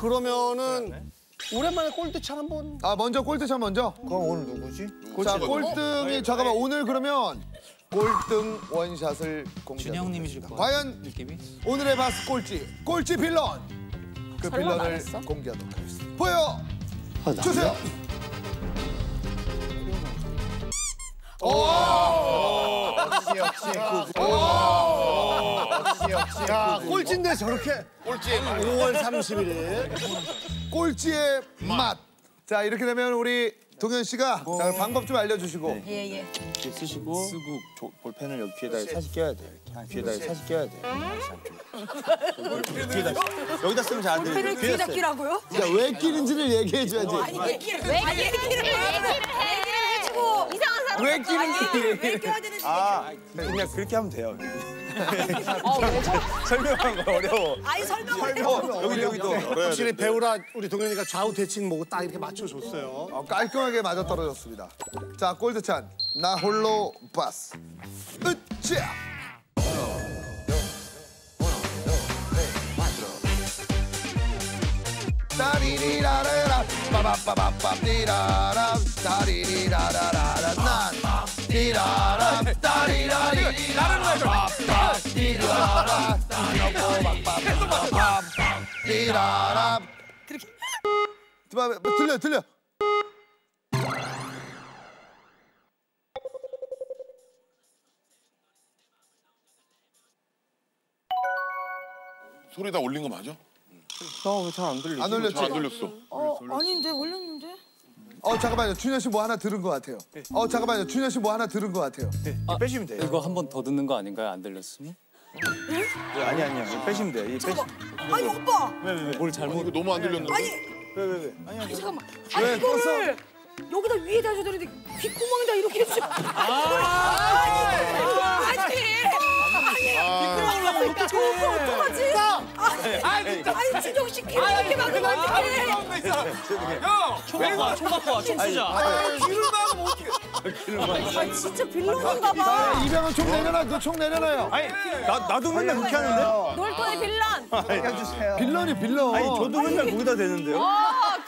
그러면은 오랜만에 꼴등찬 한번. 아 먼저 꼴등찬 먼저. 그럼 오늘 누구지? 자 꼴등이 잠깐만 오늘 그러면 꼴등 원샷을 공개합니다. 준영님이실 거예요. 과연 느낌이? 오늘의 바스 꼴찌 빌런 그 빌런을 공개하도록 하겠습니다. 보여 주세요. 오! 역시. 야, 꼴찌인데 저렇게. 꼴찌의 맛. 5월 31일. 꼴찌의 맛. 자, 이렇게 되면 우리 동현 씨가 자, 방법 좀 알려주시고. 예, 예. 이렇게 쓰고 볼펜을 여기 귀에다 사실 껴야 돼요. 귀에다 사실 껴야 돼요. 여기다 쓰면 잘 안 돼요. 볼펜을 귀에다 끼라고요? 자, 왜 끼는지를 얘기해줘야지. 아니, 왜 끼는지. 왜 끼는지 왜 껴야 되는지 그냥 그렇게 하면 돼요. 설명한 거 어려워. 아니 설명하려고 여기도 확실히 배우라 우리 동현이가 좌우 대칭 보고 딱 이렇게 맞춰줬어요. 깔끔하게 맞아 떨어졌습니다. 자 골드찬 나 홀로 바스. 으쌰. 따리리라라라 빠바빠바빠디라라 따리리라라라라 난 디라라 따리라리라라 디라라 빠바빠바빠빠 디라라 그렇게 들려 소리 다 올린 거 맞아? 나 왜 잘 안 들리지? 안 올렸지? 안 올렸어. 아닌데 올렸는데? 잠깐만요. 준현 씨 뭐 하나 들은 것 같아요. 네. 잠깐만요. 준현 씨 뭐 하나 들은 것 같아요. 네. 빼시면 돼요. 이거 한 번 더 듣는 거 아닌가요? 안 들렸으면? 네? 네, 아니. 빼시면 돼요. 이 잠깐만. 아니 오빠. 왜? 뭘 잘못. 이거 너무 안 들렸는데. 아니. 왜? 아니 잠깐만. 아니 이거를 여기다 위에다 해줘더니 귓구멍에다 이렇게 해줘. 아니. 어떡하지? 아니 진영 씨 이렇게 막으면 어떡해. 야! 초밥과 춤추자. 귀를 막으면 어떡해. 아 진짜 빌런인가 봐. 이병헌 총 내려놔. 너 총 내려놔요. 아니 나도 맨날 그렇게 하는데. 놀토의 빌런. 빌런이 빌런. 아니 저도 맨날 거기다 대는데요.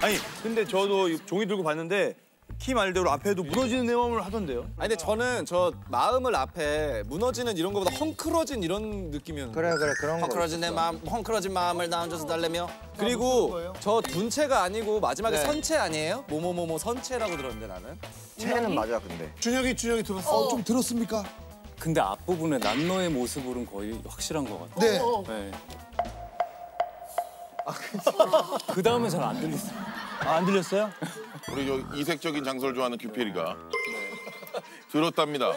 아니 근데 저도 종이 들고 봤는데 키 말대로 앞에도 무너지는 내 마음을 하던데요. 아니 근데 저는 저 마음을 앞에 무너지는 이런 거보다 헝클어진 이런 느낌이었는데. 그래 그런 거. 헝클어진 내 마음, 헝클어진 마음을 나 혼자서 달래며. 그리고 저 둔체가 아니고 마지막에 선체 아니에요? 뭐뭐뭐뭐 선체라고 들었는데 나는. 체는 맞아 근데. 준혁이 들었어. 좀 들었습니까? 근데 앞부분에 난 너의 모습으로는 거의 확실한 것 같아. 네. 그 다음은 잘 안 들렸어요. 아, 안 들렸어요? 우리 저 이색적인 장소를 좋아하는 규필이가 들었답니다.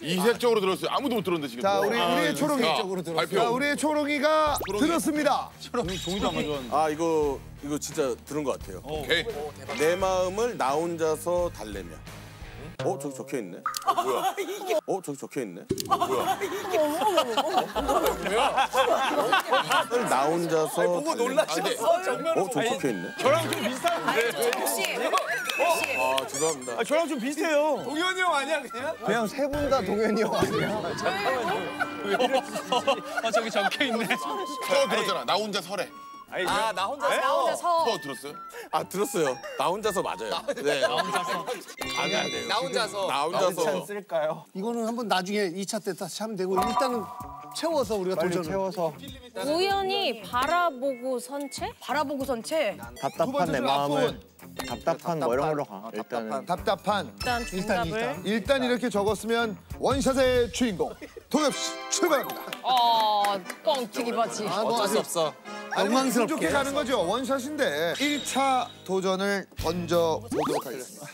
이색적으로 들었어요. 아무도 못 들었는데 지금. 자, 우리의 초롱이 들었어요. 자, 우리의 초롱이가 들었습니다. 초롱이 종이도 안 가져왔는데. 아, 이거 진짜 들은 것 같아요. 오케이. 내 마음을 나 혼자서 달래며. 저기 적혀 있네. 뭐야? 이게 저기 적혀 있네. 뭐야? 이게 뭐야? 나 혼자서. 보고 놀라셨어. 정말. 저기 적혀 있네. 저랑 좀 비슷한데. 혹시. 아 죄송합니다. 아 저랑 좀 비슷해요. 동현이 형 아니야 그냥? 그냥 세 분 다 동현이 형 아니야? 잠깐만요. 왜 이러지? 저기 적혀 있네. 저 들었잖아. 나 혼자 설에. 나 혼자서. 또 들었어요? 들었어요. 나 혼자서 맞아요. 네. 나 혼자서. 안 해야 돼요. 나 혼자서. 쓸까요? 이거는 한번 나중에 2차 때 다시 하면 되고 일단은 채워서 우리가 도전을. 채워서. 우연히 바라보고 선체? 바라보고 선체? 답답한 내 마음을. 답답한 뭐 이런 걸로 가. 일단은. 답답한. 일단 이렇게 적었으면 원샷의 주인공 동엽 씨 출발합니다. 뻥튀기 바지. 어쩔 수 없어. 엉망스럽게 좋게 가는 거죠. 원샷인데 1차 도전을 먼저 보도록 하겠습니다.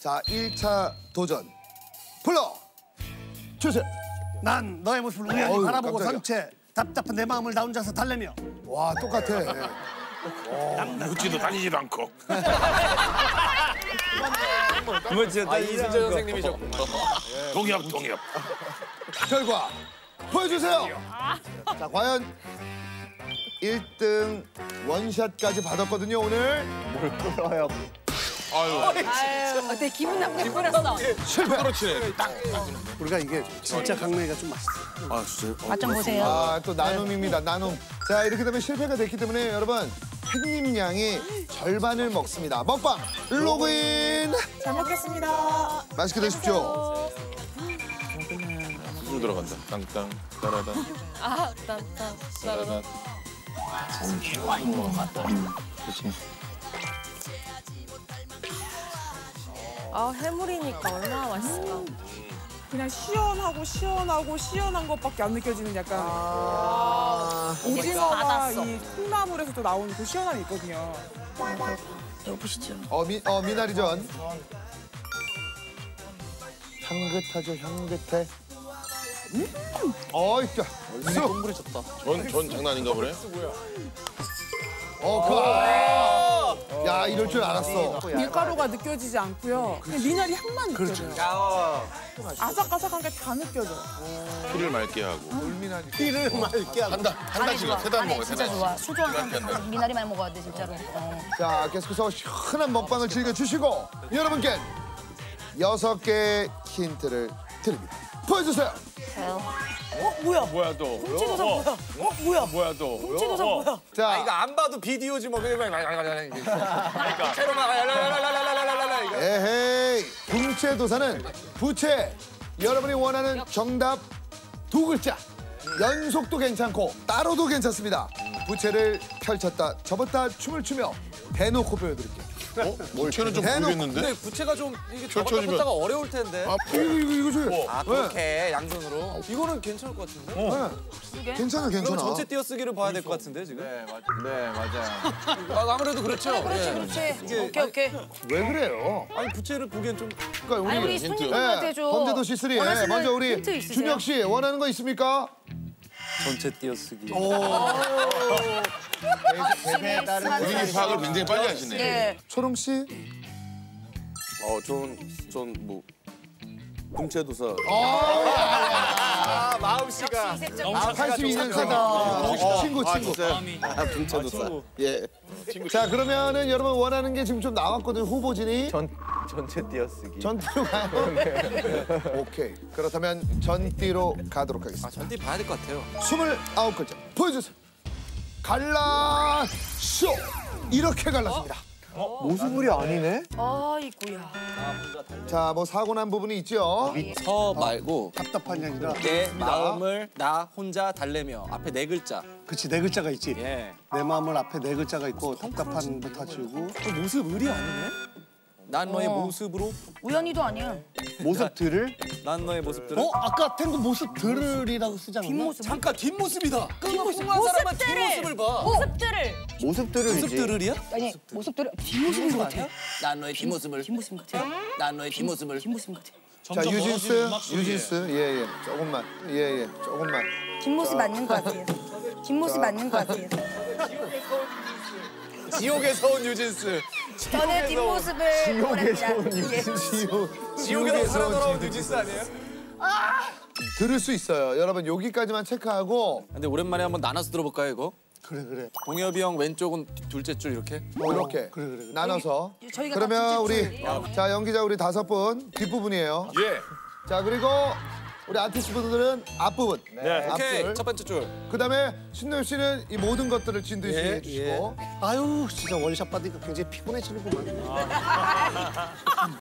자, 1차 도전 불러 주세요. 난 너의 모습을 우연히 바라보고 선체 답답한 내 마음을 나 혼자서 달래며. 와, 똑같아. 묻지도 다니지도 않고. 묻지도 이순재 선생님이셨구만. 동엽. 결과 보여주세요. 자, 과연. 1등 원샷까지 받았거든요, 오늘. 뭘 끌어요. 아유. 어때 기분 나쁘게 뿌렸어. 실패로 치네. 딱. 우리가 이게 진짜 강냉이가 좀 맛있어요. 아 진짜. 맛 좀 보세요. 아 또 나눔입니다. 나눔. 자 이렇게 되면 실패가 됐기 때문에 여러분 햇님 양이 절반을 먹습니다. 먹방 로그인. 잘 먹겠습니다. 맛있게 드십시오. 술 들어간다. 땅땅 따라다. 아 땅땅 따라다. 좋은 게 와인 먹어 같다. 그렇지. 아 해물이니까 얼마나 맛있을까. 그냥 시원하고 시원하고 시원한 것밖에 안 느껴지는 약간 오징어가 이 콩나물에서 또 나오는 그 시원함이 있거든요. 여보시죠. 미나리전. 향긋하죠, 향긋해. 진짜. 얼굴이 동그래졌다. 전 장난 아닌가 보네. 야, 이럴 줄 알았어. 밀가루가 느껴지지 않고요. 그냥 미나리 향만 느껴져요. 아삭아삭한 게 다 느껴져요. 피를 맑게 하고. 피를 맑게 하고. 한 단씩, 세 단 먹어요. 진짜 좋아. 소중한 사람 미나리 많이 먹어야 돼, 진짜로. 자, 계속해서 시원한 먹방을 즐겨주시고 여러분께 6개의 힌트를 드립니다. 보여주세요. 뭐야 또? 훔치고서 뭐야? 뭐야 또? 훔치고서 뭐야? 자, 이거 안 봐도 비디오지 뭐 그냥 그러니까. 새로 나가라라라라라라라 이거. 에헤이. 붕채도사는 부채. 여러분이 원하는 정답 2글자. 연속도 괜찮고 따로도 괜찮습니다. 부채를 펼쳤다 접었다 춤을 추며 대놓고 보여드릴게요. 부채는 좀 모르겠는데? 근데 부채가 좀 이게 접었다가 어려울 텐데. 이거 줘요. 그렇게 양손으로. 이거는 괜찮을 것 같은데? 네. 괜찮아. 전체 띄어쓰기를 봐야 될 것 같은데 지금? 네 맞아요. 아무래도 그렇죠. 그렇지. 오케이. 왜 그래요? 아니 부채를 보기엔 좀. 그러니까 우리 손님한테 줘. 범죄도시 3. 먼저 우리 준혁 씨 원하는 거 있습니까? 전체 띄어쓰기. 대배에 따른 본인이 파악을 굉장히 빨리 하시네. 네. 초롱 씨? 전 붕채도사. 마음 씨가. 82년 사다. 친구. 붕채도사. 예. 자 그러면은 여러분 원하는 게 지금 좀 나왔거든요. 후보진이. 전체 띄어쓰기. 전띠로 가요? 오케이. 그렇다면 전띠로 가도록 하겠습니다. 전띠 봐야 될 것 같아요. 29글자 보여주세요. 갈라쇼! 이렇게 갈랐습니다. 모순물이 아니네? 아이고야. 자, 뭐 사고 난 부분이 있죠? 서 말고 답답한 양이라. 내 마음을 나 혼자 달래며 앞에 4글자. 그렇지, 4글자가 있지. 예. 내 마음을 앞에 4글자가 있고 답답한 거 다 지우고. 모습물이 아니네? 난 너의 모습으로 우연히도 아니야. 모습들을? 난 너의 모습들을. 아까 탱고 모습들이라고 쓰지 않았나? 뒷모습. 잠깐 뒷모습이다. 끈끈한 사람은 뒷모습을 봐. 모습들을. 모습들이야? 아니 모습들을 뒷모습인 것 같아. 난 너의 뒷모습을. 뒷모습 같아. 난 너의 뒷모습을. 뒷모습 같아. 자 유진스 예예 조금만 예예 조금만. 뒷모습 맞는 것 같아요. 뒷모습 맞는 것 같아요. 지옥에서 온 유진스. 저는 뒷모습을. 지옥에서 온 유진스. 지옥에서 살아돌아온 유진스 아니에요? 들을 수 있어요. 여러분 여기까지만 체크하고. 근데 오랜만에 한번 나눠서 들어볼까요 이거? 그래. 동엽이 형 왼쪽은 둘째 줄 이렇게. 이렇게. 그래. 나눠서. 그러면 우리 자 연기자 우리 5분 뒷부분이에요. 예. 자 그리고 우리 아티스트 분들은 앞부분. 네. 오케이. 첫 번째 줄. 그다음에 신동엽 씨는 이 모든 것들을 진듯이 해주시고. 아유 진짜 원샷 받으니까 굉장히 피곤해지는구만.